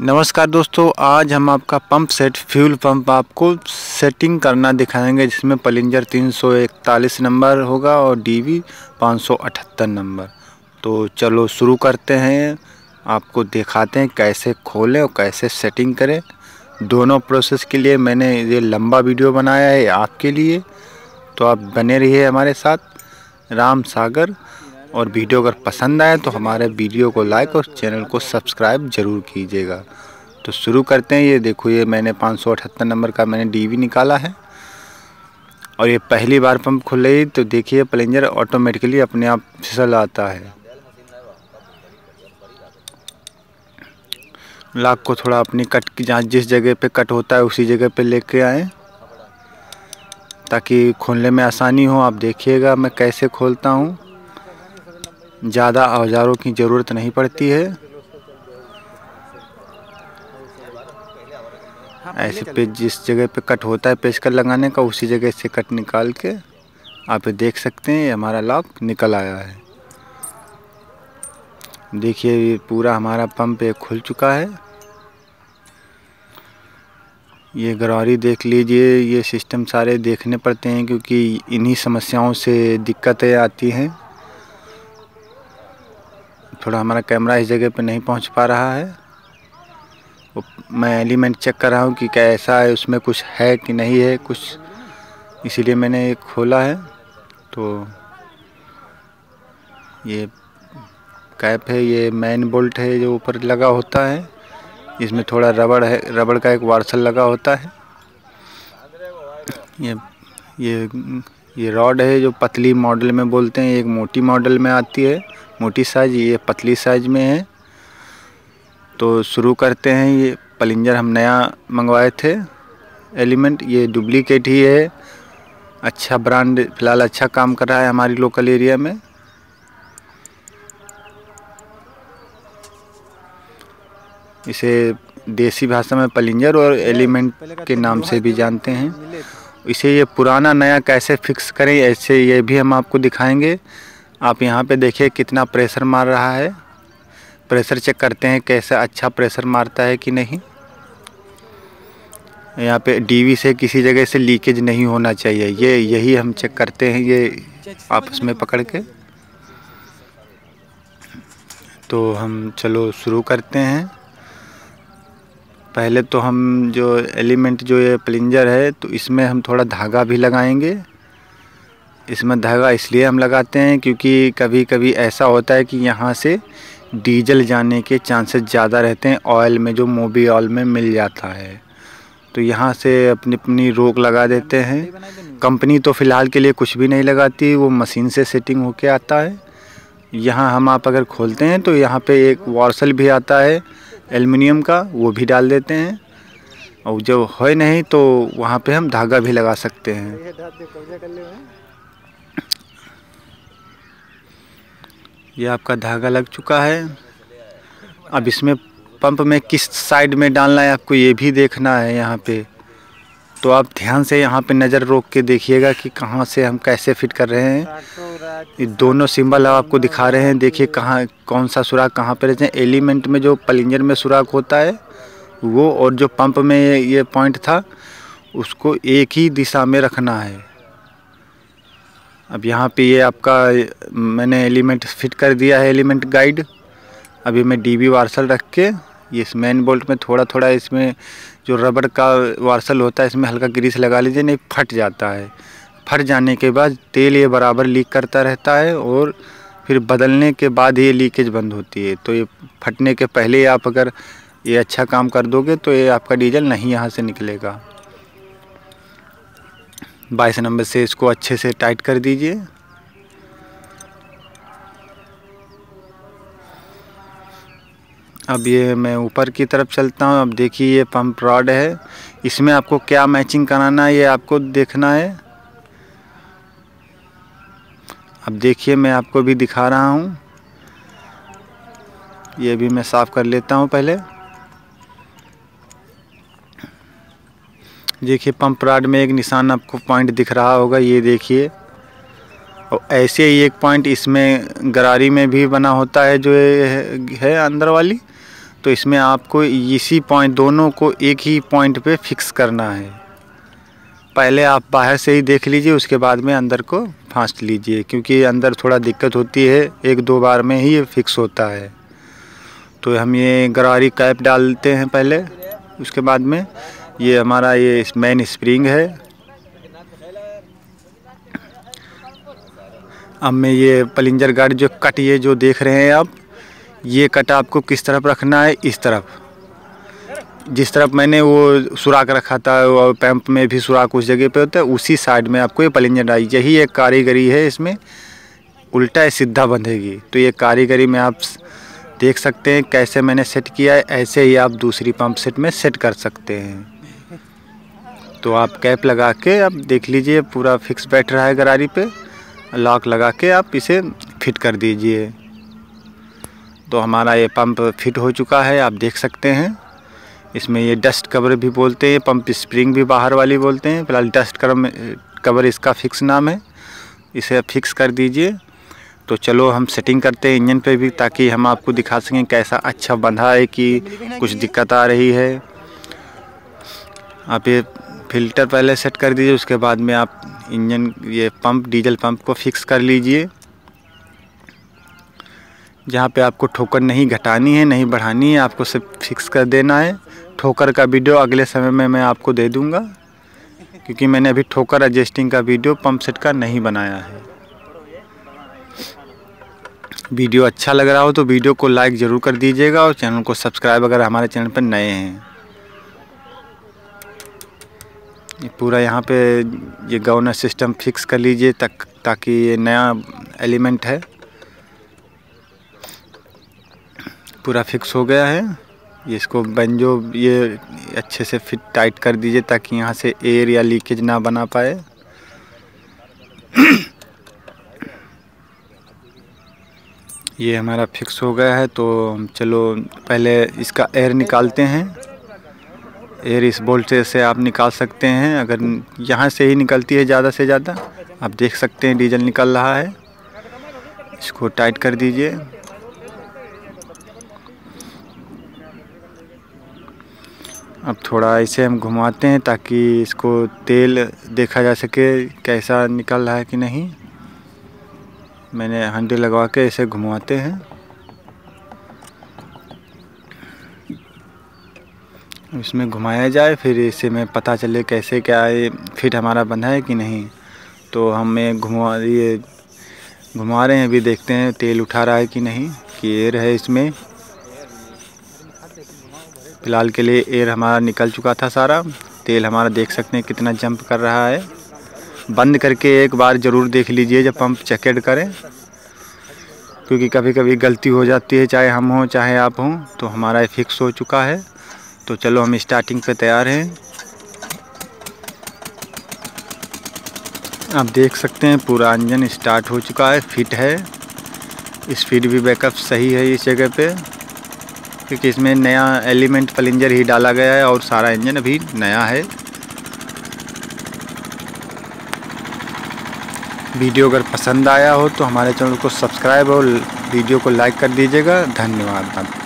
नमस्कार दोस्तों, आज हम आपका पंप सेट फ्यूल पंप आपको सेटिंग करना दिखाएंगे जिसमें प्लिंजर 341 नंबर होगा और डीवी 578 नंबर। तो चलो शुरू करते हैं, आपको दिखाते हैं कैसे खोलें और कैसे सेटिंग करें। दोनों प्रोसेस के लिए मैंने ये लंबा वीडियो बनाया है आपके लिए, तो आप बने रहिए हमारे साथ राम सागर। और वीडियो अगर पसंद आए तो हमारे वीडियो को लाइक और चैनल को सब्सक्राइब ज़रूर कीजिएगा। तो शुरू करते हैं। ये देखो, ये मैंने 578 नंबर का मैंने डीवी निकाला है और ये पहली बार पंप खुले तो देखिए प्लिंजर ऑटोमेटिकली अपने आप फिसल आता है। लाख को थोड़ा अपनी कट की जाँच, जिस जगह पे कट होता है उसी जगह पे लेके आएँ ताकि खोलने में आसानी हो। आप देखिएगा मैं कैसे खोलता हूँ, ज़्यादा औजारों की ज़रूरत नहीं पड़ती है। ऐसे पे जिस जगह पे कट होता है पेचकट लगाने का उसी जगह से कट निकाल के आप देख सकते हैं हमारा लॉक निकल आया है। देखिए ये पूरा हमारा पंप एक खुल चुका है। ये गरारी देख लीजिए, ये सिस्टम सारे देखने पड़ते हैं क्योंकि इन्हीं समस्याओं से दिक्कतें आती हैं। थोड़ा हमारा कैमरा इस जगह पे नहीं पहुंच पा रहा है, मैं एलिमेंट चेक कर रहा हूं कि कैसा है, उसमें कुछ है कि नहीं है कुछ, इसीलिए मैंने ये खोला है। तो ये कैप है, ये मेन बोल्ट है जो ऊपर लगा होता है, इसमें थोड़ा रबड़ है, रबड़ का एक वार्सल लगा होता है। ये रॉड है जो पतली मॉडल में बोलते हैं, एक मोटी मॉडल में आती है, मोटी साइज, ये पतली साइज में है। तो शुरू करते हैं। ये प्लिंजर हम नया मंगवाए थे एलिमेंट, ये डुप्लीकेट ही है, अच्छा ब्रांड फ़िलहाल अच्छा काम कर रहा है हमारी लोकल एरिया में। इसे देसी भाषा में प्लिंजर और एलिमेंट के नाम से भी जानते हैं। इसे ये पुराना नया कैसे फिक्स करें ऐसे ये भी हम आपको दिखाएंगे। आप यहाँ पे देखिए कितना प्रेशर मार रहा है, प्रेशर चेक करते हैं कैसा अच्छा प्रेशर मारता है कि नहीं। यहाँ पे डीवी से किसी जगह से लीकेज नहीं होना चाहिए, ये यही हम चेक करते हैं ये आपस में पकड़ के। तो हम चलो शुरू करते हैं। पहले तो हम जो एलिमेंट जो ये प्लिंजर है तो इसमें हम थोड़ा धागा भी लगाएंगे। इसमें धागा इसलिए हम लगाते हैं क्योंकि कभी कभी ऐसा होता है कि यहाँ से डीजल जाने के चांसेस ज़्यादा रहते हैं, ऑयल में जो मोबी ऑयल में मिल जाता है। तो यहाँ से अपनी अपनी रोक लगा देते हैं। कंपनी तो फ़िलहाल के लिए कुछ भी नहीं लगाती, वो मशीन से सेटिंग होके आता है। यहाँ हम आप अगर खोलते हैं तो यहाँ पे एक वार्सल भी आता है एल्युमिनियम का, वो भी डाल देते हैं। और जब है नहीं तो वहाँ पे हम धागा भी लगा सकते हैं। ये आपका धागा लग चुका है। अब इसमें पंप में किस साइड में डालना है आपको ये भी देखना है यहाँ पे, तो आप ध्यान से यहाँ पे नज़र रोक के देखिएगा कि कहाँ से हम कैसे फिट कर रहे हैं। ये दोनों सिंबल आपको दिखा रहे हैं, देखिए कहाँ कौन सा सुराख कहाँ पे रहते हैं। एलिमेंट में जो प्लिंजर में सुराख होता है वो, और जो पंप में ये पॉइंट था उसको एक ही दिशा में रखना है। अब यहाँ पे ये आपका मैंने एलिमेंट फिट कर दिया है, एलिमेंट गाइड। अभी मैं डीबी वार्सल रख के ये इस मेन बोल्ट में थोड़ा थोड़ा, इसमें जो रबड़ का वार्सल होता है इसमें हल्का ग्रीस लगा लीजिए, नहीं फट जाता है। फट जाने के बाद तेल ये बराबर लीक करता रहता है और फिर बदलने के बाद ये लीकेज बंद होती है। तो ये फटने के पहले आप अगर ये अच्छा काम कर दोगे तो ये आपका डीजल नहीं यहाँ से निकलेगा। 22 नंबर से इसको अच्छे से टाइट कर दीजिए। अब ये मैं ऊपर की तरफ चलता हूँ। अब देखिए ये पंप रॉड है, इसमें आपको क्या मैचिंग कराना है ये आपको देखना है। अब देखिए मैं आपको भी दिखा रहा हूँ, ये भी मैं साफ़ कर लेता हूँ पहले। देखिए पंप रॉड में एक निशान आपको पॉइंट दिख रहा होगा, ये देखिए। और ऐसे ही एक पॉइंट इसमें गरारी में भी बना होता है जो है अंदर वाली, तो इसमें आपको इसी पॉइंट दोनों को एक ही पॉइंट पे फिक्स करना है। पहले आप बाहर से ही देख लीजिए, उसके बाद में अंदर को फाँस लीजिए, क्योंकि अंदर थोड़ा दिक्कत होती है, एक दो बार में ही ये फिक्स होता है। तो हम ये गरारी कैप डालते हैं पहले, उसके बाद में ये हमारा ये मेन स्प्रिंग है। अब मैं ये प्लिंजर गार्ड जो कट ये जो देख रहे हैं आप, ये कट आपको किस तरफ रखना है, इस तरफ, जिस तरफ मैंने वो सुराख रखा था, और पैम्प में भी सुराख उस जगह पे होता है, उसी साइड में आपको ये प्लिंजर डाली। यही एक कारीगरी है, इसमें उल्टा सीधा बंधेगी। तो ये कारीगरी में आप देख सकते हैं कैसे मैंने सेट किया है, ऐसे ही आप दूसरी पंप सेट में सेट कर सकते हैं। तो आप कैप लगा के आप देख लीजिए, पूरा फिक्स बैठ रहा है गरारी पे, लॉक लगा के आप इसे फिट कर दीजिए। तो हमारा ये पंप फिट हो चुका है, आप देख सकते हैं। इसमें ये डस्ट कवर भी बोलते हैं, पंप स्प्रिंग भी बाहर वाली बोलते हैं, फिलहाल डस्ट कवर इसका फिक्स नाम है, इसे आप फिक्स कर दीजिए। तो चलो हम सेटिंग करते हैं इंजन पे भी, ताकि हम आपको दिखा सकें कैसा अच्छा बंधा है कि कुछ दिक्कत आ रही है। आप ये फ़िल्टर पहले सेट कर दीजिए, उसके बाद में आप इंजन ये पंप डीजल पंप को फिक्स कर लीजिए। जहाँ पे आपको ठोकर नहीं घटानी है, नहीं बढ़ानी है, आपको सिर्फ फिक्स कर देना है। ठोकर का वीडियो अगले समय में मैं आपको दे दूँगा, क्योंकि मैंने अभी ठोकर एडजस्टिंग का वीडियो पंप सेट का नहीं बनाया है। वीडियो अच्छा लग रहा हो तो वीडियो को लाइक ज़रूर कर दीजिएगा, और चैनल को सब्सक्राइब अगर हमारे चैनल पर नए हैं। पूरा यहाँ पे ये गवर्नर सिस्टम फिक्स कर लीजिए, ताकि ये नया एलिमेंट है, पूरा फिक्स हो गया है। ये इसको बंजो ये अच्छे से फिट टाइट कर दीजिए, ताकि यहाँ से एयर या लीकेज ना बना पाए। ये हमारा फिक्स हो गया है। तो चलो पहले इसका एयर निकालते हैं। एयर इस बोल्ट से आप निकाल सकते हैं, अगर यहाँ से ही निकलती है ज़्यादा से ज़्यादा। आप देख सकते हैं डीजल निकल रहा है, इसको टाइट कर दीजिए। अब थोड़ा इसे हम घुमाते हैं, ताकि इसको तेल देखा जा सके कैसा निकल रहा है कि नहीं। मैंने हंडी लगवा के इसे घुमाते हैं, इसमें घुमाया जाए, फिर इसे में पता चले कैसे क्या ये फिट हमारा बंधा है कि नहीं। तो हम घुमा रहे हैं, अभी देखते हैं तेल उठा रहा है कि नहीं, कि एयर है इसमें। फ़िलहाल के लिए एयर हमारा निकल चुका था सारा। तेल हमारा देख सकते हैं कितना जंप कर रहा है। बंद करके एक बार ज़रूर देख लीजिए जब पंप चेकेड करें, क्योंकि कभी कभी गलती हो जाती है, चाहे हम हों चाहे आप हों। तो हमारा ये फिक्स हो चुका है, तो चलो हम स्टार्टिंग पे तैयार हैं। आप देख सकते हैं पूरा इंजन स्टार्ट हो चुका है, फिट है। स्पीड भी बैकअप सही है इस जगह पे, क्योंकि इसमें नया एलिमेंट प्लिंजर ही डाला गया है, और सारा इंजन अभी नया है। वीडियो अगर पसंद आया हो तो हमारे चैनल को सब्सक्राइब और वीडियो को लाइक कर दीजिएगा। धन्यवाद।